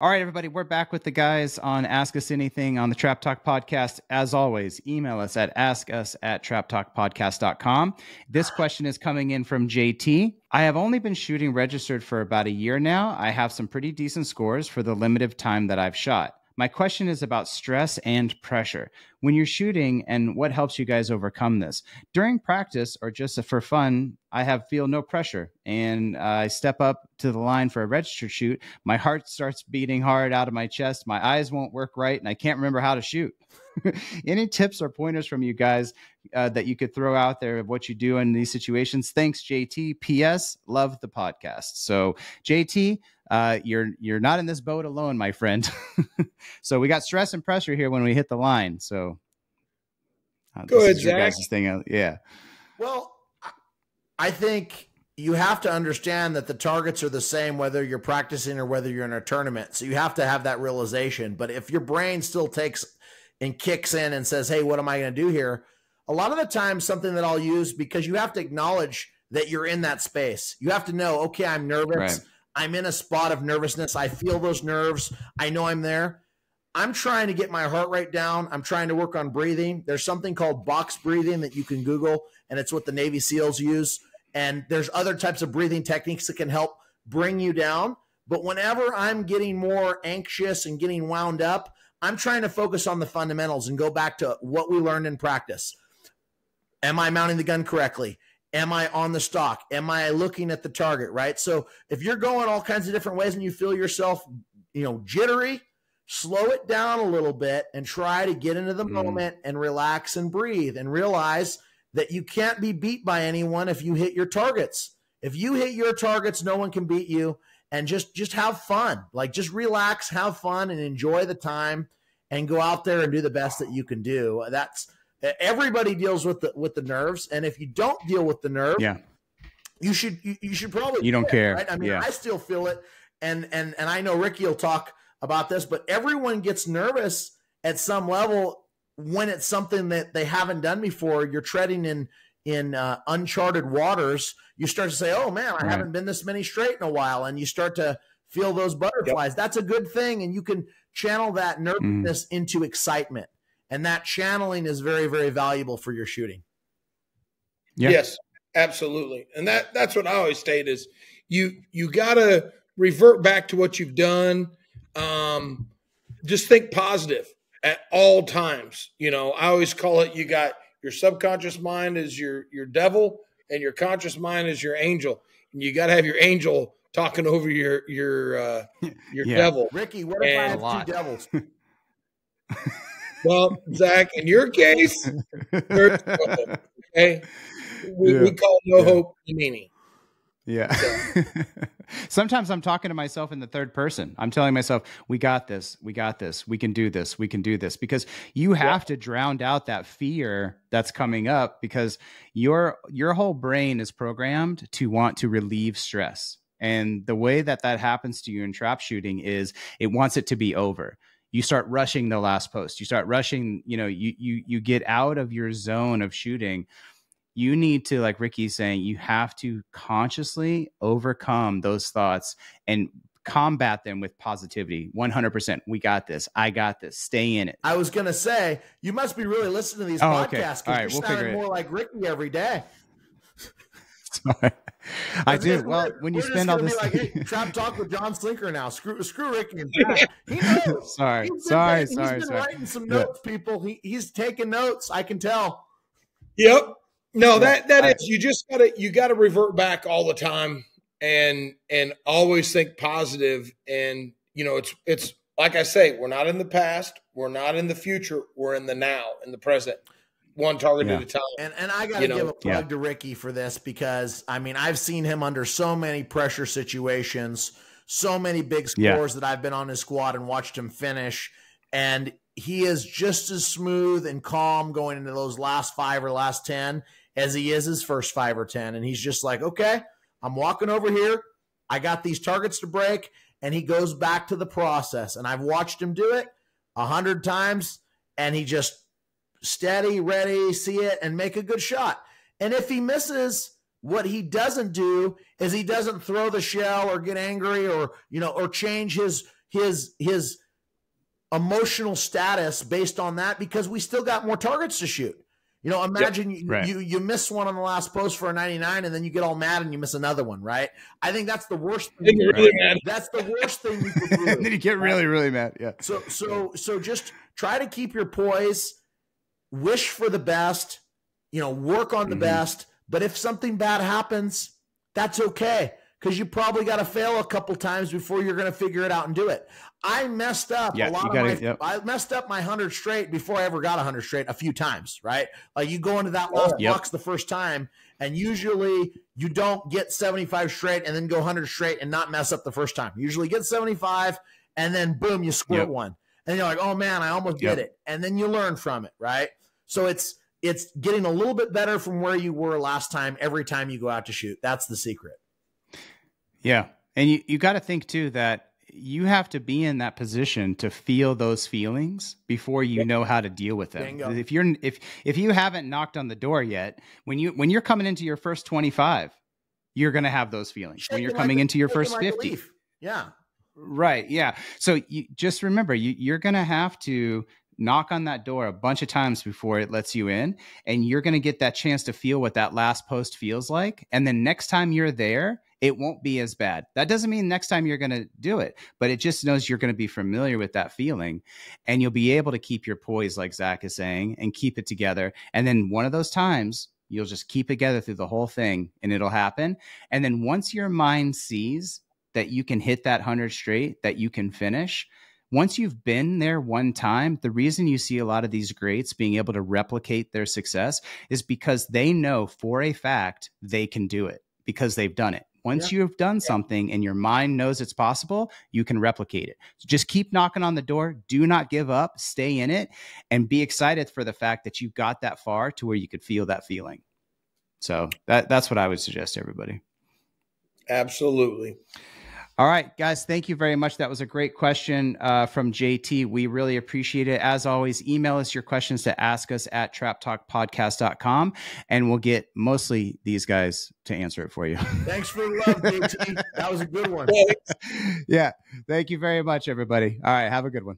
All right, everybody, we're back with the guys on Ask Us Anything on the Trap Talk Podcast. As always, email us at askus@traptalkpodcast.com. This question is coming in from JT. I have only been shooting registered for about a year now. I have some pretty decent scores for the limited time that I've shot. My question is about stress and pressure when you're shooting and what helps you guys overcome this. During practice or just for fun, I feel no pressure and I step up to the line for a registered shoot. My heart starts beating hard out of my chest. My eyes won't work right and I can't remember how to shoot. Any tips or pointers from you guys that you could throw out there of what you do in these situations? Thanks, JT. P.S. Love the podcast. So JT, you're not in this boat alone, my friend. So we got stress and pressure here when we hit the line. So go ahead, Zach. Yeah. Well, I think you have to understand that the targets are the same, whether you're practicing or whether you're in a tournament. So you have to have that realization. But if your brain still takes and kicks in and says, hey, what am I going to do here? A lot of the time, something that I'll use, because you have to acknowledge that you're in that space. You have to know, okay, I'm nervous. Right. I'm in a spot of nervousness. I feel those nerves. I know I'm there. I'm trying to get my heart rate down. I'm trying to work on breathing. There's something called box breathing that you can Google, and it's what the Navy SEALs use. And there's other types of breathing techniques that can help bring you down. But whenever I'm getting more anxious and getting wound up, I'm trying to focus on the fundamentals and go back to what we learned in practice. Am I mounting the gun correctly? Am I on the stock? Am I looking at the target, right? So if you're going all kinds of different ways and you feel yourself, you know, jittery, slow it down a little bit and try to get into the moment and relax and breathe and realize that you can't be beat by anyone if you hit your targets. If you hit your targets, no one can beat you. And just have fun. Like, just relax, have fun, and enjoy the time, and go out there and do the best that you can do. That's, everybody deals with the nerves, and if you don't deal with the nerve, yeah, you should probably, you don't care. Right? I mean, yeah. I still feel it, and I know Ricky will talk about this, but everyone gets nervous at some level when it's something that they haven't done before. You're treading in uncharted waters. You start to say, oh man, I haven't been this many straight in a while. And you start to feel those butterflies. Yep. That's a good thing. And you can channel that nervousness into excitement. And that channeling is very, very valuable for your shooting. Yeah. Yes, absolutely. And that's what I always state is you got to revert back to what you've done. Just think positive at all times. You know, I always call it, you got your subconscious mind is your devil, and your conscious mind is your angel. And you got to have your angel talking over your devil. Ricky, what if I have two devils? Well, Zach, in your case, there's no hope, okay? We call no hope meaning. Yeah. Sometimes I'm talking to myself in the third person. I'm telling myself, we got this. We got this. We can do this. We can do this. Because you have to drown out that fear that's coming up, because your whole brain is programmed to want to relieve stress. And the way that that happens to you in trap shooting is it wants it to be over. You start rushing the last post. You start rushing, you know, you get out of your zone of shooting. You need to, like Ricky's saying, you have to consciously overcome those thoughts and combat them with positivity. 100%. We got this. I got this. Stay in it. I was going to say, you must be really listening to these podcasts, because you're sounding more like Ricky every day. Sorry. I do. Well, when you spend all this, like, hey, Trap Talk with John Slinker now. Screw Ricky and Pat. He knows. He's been writing some notes, people. He's taking notes. I can tell. Yep. No, that is, you just gotta revert back all the time and always think positive. And, you know, it's like I say, we're not in the past, we're not in the future, we're in the now, in the present, one target at a time. And I gotta give a plug to Ricky for this, because I mean, I've seen him under so many pressure situations, so many big scores that I've been on his squad and watched him finish, and he is just as smooth and calm going into those last 5 or last 10 as he is his first 5 or 10. And he's just like, okay, I'm walking over here. I got these targets to break. And he goes back to the process. And I've watched him do it 100 times. And he just steady, ready, see it, and make a good shot. And if he misses, what he doesn't do is he doesn't throw the shell or get angry or, you know, or change his his emotional status based on that, because we still got more targets to shoot. You know, imagine you miss one on the last post for a 99, and then you get all mad and you miss another one, right? I think that's the worst thing. That's the worst thing you can do. And then you get really, really mad. Yeah. So just try to keep your poise, wish for the best, you know, work on the best. But if something bad happens, that's okay, because you probably got to fail a couple times before you're going to figure it out and do it. I messed up I messed up my 100 straight before I ever got 100 straight a few times, right? Like you go into that last box the first time, and usually you don't get 75 straight and then go 100 straight and not mess up the first time. You usually get 75 and then boom, you square one. And you're like, oh man, I almost did it. And then you learn from it, right? So it's getting a little bit better from where you were last time every time you go out to shoot. That's the secret. Yeah. And you got to think too that you have to be in that position to feel those feelings before you know how to deal with them. Bingo. If you're if you haven't knocked on the door yet, when you're coming into your first 25, you're going to have those feelings. When you're coming into your first 50. Yeah. Right. Yeah. So you just remember you're going to have to knock on that door a bunch of times before it lets you in, and you're going to get that chance to feel what that last post feels like. And then next time you're there, it won't be as bad. That doesn't mean next time you're going to do it, but it just knows you're going to be familiar with that feeling, and you'll be able to keep your poise, like Zach is saying, and keep it together. And then one of those times you'll just keep it together through the whole thing, and it'll happen. And then once your mind sees that you can hit that 100 straight, that you can finish, once you've been there one time, the reason you see a lot of these greats being able to replicate their success is because they know for a fact they can do it because they've done it. Once you've done something and your mind knows it's possible, you can replicate it. So just keep knocking on the door. Do not give up. Stay in it and be excited for the fact that you got that far to where you could feel that feeling. So that's what I would suggest to everybody. Absolutely. All right, guys, thank you very much. That was a great question from JT. We really appreciate it. As always, email us your questions to askus@traptalkpodcast.com, and we'll get mostly these guys to answer it for you. Thanks for the love, JT. That was a good one. Yeah, thank you very much, everybody. All right, have a good one.